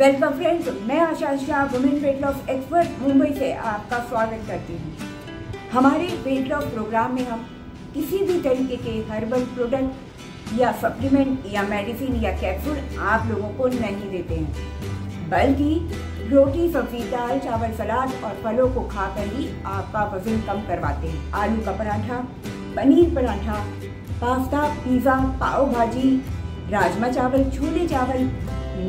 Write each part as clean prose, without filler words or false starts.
Welcome friends, मैं Asha Ashta women weight loss expert Mumbai से आपका स्वागत करती हूँ। हमारे वेट लॉस प्रोग्राम में हम किसी भी तरीके के हर्बल प्रोडक्ट या सप्लीमेंट या मेडिसिन या कैप्सूल आप लोगों को नहीं देते हैं, बल्कि रोटी, सब्जी, दाल, चावल, सलाद और फलों को खाकर ही आपका वजन कम करवाते हैं। आलू का पराठा, पनीर पराठा, पास्ता, पिज़्ज़ा, पाव भाजी, राजमा चावल, छोले चावल,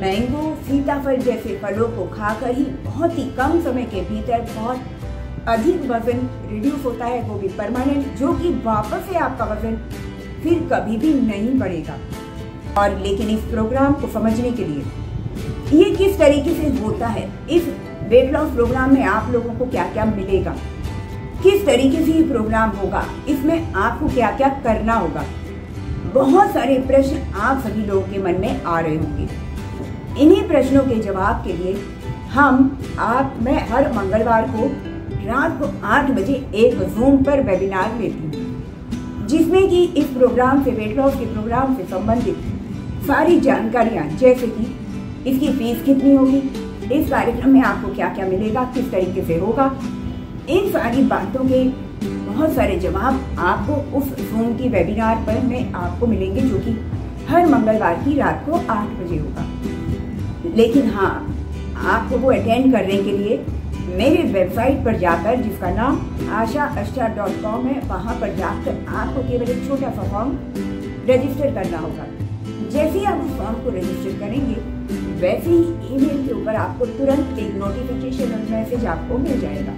मैंगो, सीताफल जैसे फलों को खाकर ही बहुत ही कम समय के भीतर बहुत अधिक वजन रिड्यूस होता है, वो भी परमानेंट, जो कि वापस से आपका वजन फिर कभी भी नहीं बढ़ेगा। और लेकिन इस प्रोग्राम को समझने के लिए ये किस तरीके से होता है, इस वेट लॉस प्रोग्राम में आप लोगों को क्या क्या मिलेगा, किस तरीके से ये प्रोग्राम होगा, इसमें आपको क्या क्या करना होगा, बहुत सारे प्रश्न आप सभी लोगों के मन में आ रहे होंगे। इन्हीं प्रश्नों के जवाब के लिए मैं हर मंगलवार को रात को 8 बजे एक ज़ूम पर वेबिनार लेती हूँ, जिसमें कि इस प्रोग्राम से, वेट लॉस के प्रोग्राम से संबंधित सारी जानकारियाँ, जैसे कि इसकी फीस कितनी होगी, इस कार्यक्रम में आपको क्या क्या मिलेगा, किस तरीके से होगा, इन सारी बातों के बहुत सारे जवाब आपको उस ज़ूम की वेबिनार पर मैं आपको मिलेंगे, जो कि हर मंगलवार की रात को 8 बजे होगा। लेकिन हाँ, आपको वो अटेंड करने के लिए मेरे वेबसाइट पर जाकर, जिसका नाम आशा अष्टा .com है, वहाँ पर जाकर आपको केवल एक छोटा सा फॉर्म रजिस्टर करना होगा। जैसे ही आप उस फॉर्म को रजिस्टर करेंगे, वैसे ही ईमेल के ऊपर आपको तुरंत एक नोटिफिकेशन और मैसेज आपको मिल जाएगा।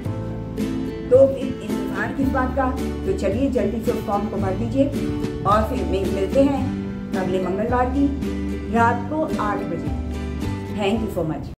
तो फिर इंतजार किस बात का, तो चलिए जल्दी से उस फॉर्म को भर दीजिए और फिर मिलते हैं अगले मंगलवार की रात को 8 बजे। Thank you so much.